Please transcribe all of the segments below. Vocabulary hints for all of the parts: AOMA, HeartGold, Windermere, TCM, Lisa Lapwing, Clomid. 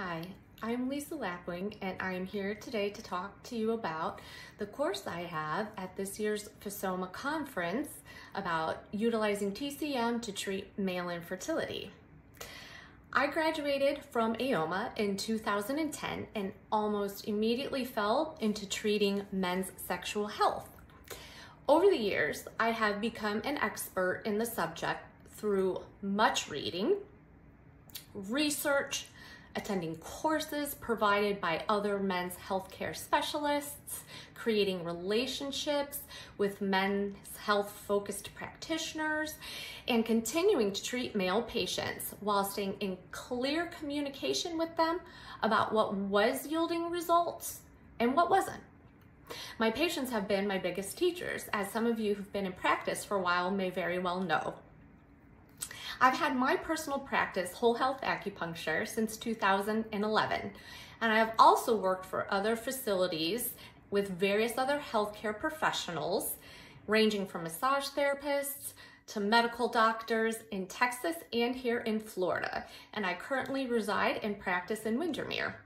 Hi, I'm Lisa Lapwing, and I'm here today to talk to you about the course I have at this year's AOMA conference about utilizing TCM to treat male infertility. I graduated from AOMA in 2010 and almost immediately fell into treating men's sexual health. Over the years, I have become an expert in the subject through much reading, research, attending courses provided by other men's healthcare specialists, creating relationships with men's health-focused practitioners, and continuing to treat male patients while staying in clear communication with them about what was yielding results and what wasn't. My patients have been my biggest teachers, as some of you who've been in practice for a while may very well know. I've had my personal practice, whole health acupuncture, since 2011, and I have also worked for other facilities with various other healthcare professionals, ranging from massage therapists to medical doctors in Texas and here in Florida, and I currently reside and practice in Windermere.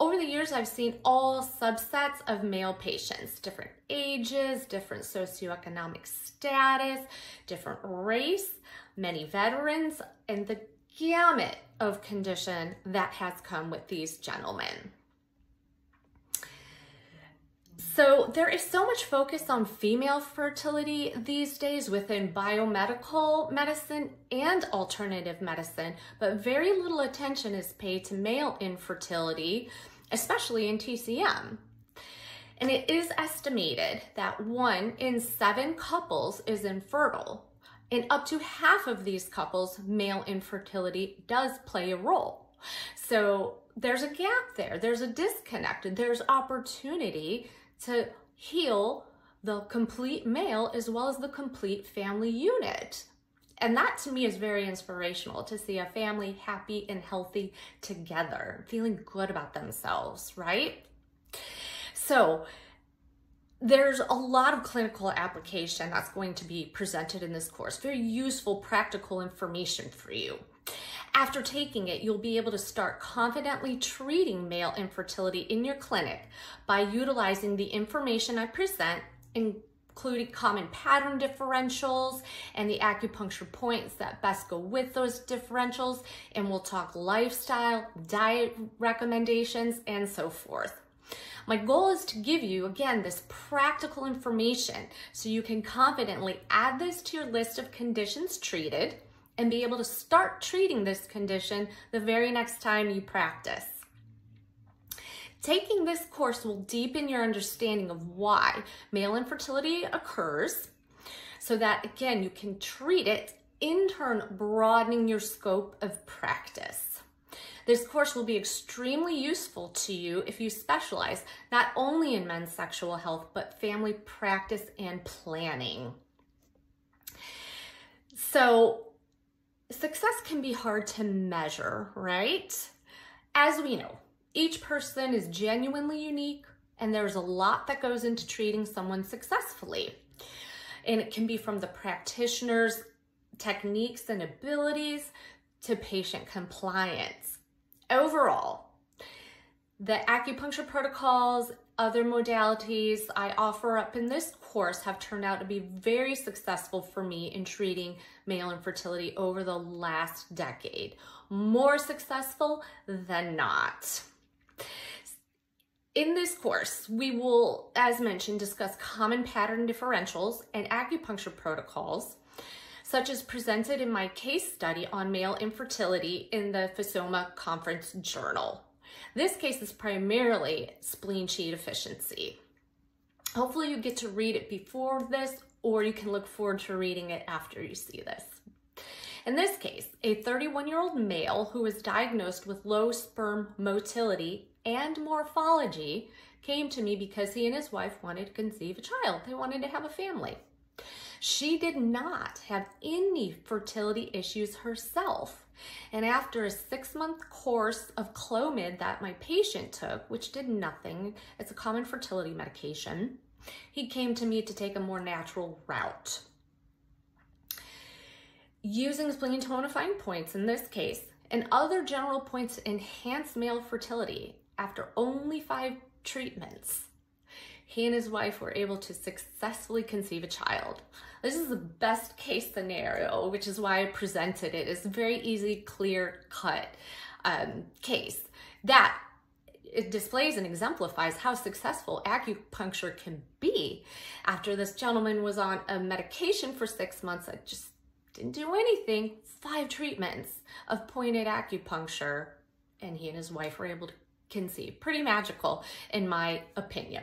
Over the years, I've seen all subsets of male patients, different ages, different socioeconomic status, different race, many veterans, and the gamut of condition that has come with these gentlemen. So there is so much focus on female fertility these days within biomedical medicine and alternative medicine, but very little attention is paid to male infertility, especially in TCM. And it is estimated that 1 in 7 couples is infertile. In up to half of these couples, male infertility does play a role. So there's a gap there, there's a disconnect, there's opportunity to heal the complete male as well as the complete family unit. And that to me is very inspirational, to see a family happy and healthy together, feeling good about themselves, right? So there's a lot of clinical application that's going to be presented in this course, very useful, practical information for you. After taking it, you'll be able to start confidently treating male infertility in your clinic by utilizing the information I present, including common pattern differentials and the acupuncture points that best go with those differentials, and we'll talk lifestyle, diet recommendations, and so forth. My goal is to give you, again, this practical information so you can confidently add this to your list of conditions treated and be able to start treating this condition the very next time you practice. Taking this course will deepen your understanding of why male infertility occurs so that, again, you can treat it, in turn broadening your scope of practice. This course will be extremely useful to you if you specialize not only in men's sexual health, but family practice and planning. So, success can be hard to measure, right? As we know, each person is genuinely unique, and there's a lot that goes into treating someone successfully. And it can be from the practitioner's techniques and abilities to patient compliance. Overall, the acupuncture protocols, other modalities I offer up in this course have turned out to be very successful for me in treating male infertility over the last decade. More successful than not. In this course, we will, as mentioned, discuss common pattern differentials and acupuncture protocols, such as presented in my case study on male infertility in the AOMA Conference Journal. This case is primarily spleen chi deficiency. Hopefully you get to read it before this, or you can look forward to reading it after you see this. In this case, a 31-year-old male who was diagnosed with low sperm motility and morphology came to me because he and his wife wanted to conceive a child. They wanted to have a family. She did not have any fertility issues herself. And after a 6-month course of Clomid that my patient took, which did nothing, it's a common fertility medication, he came to me to take a more natural route. Using spleen tonifying points in this case, and other general points to enhance male fertility. After only 5 treatments, he and his wife were able to successfully conceive a child. This is the best case scenario, which is why I presented it. It's a very easy, clear cut case that it displays and exemplifies how successful acupuncture can be. After this gentleman was on a medication for 6 months that just didn't do anything, 5 treatments of pointed acupuncture, and he and his wife were able to conceive. Pretty magical, in my opinion.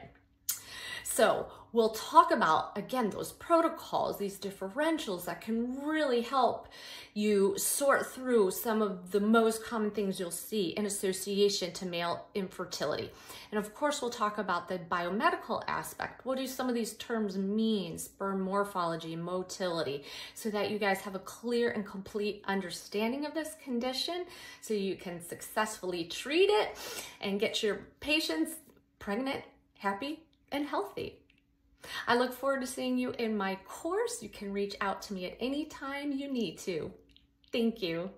So we'll talk about, again, those protocols, these differentials that can really help you sort through some of the most common things you'll see in association to male infertility. And of course, we'll talk about the biomedical aspect. What do some of these terms mean? Sperm morphology, motility, so that you guys have a clear and complete understanding of this condition so you can successfully treat it and get your patients pregnant, happy, and healthy. I look forward to seeing you in my course. You can reach out to me at any time you need to. Thank you.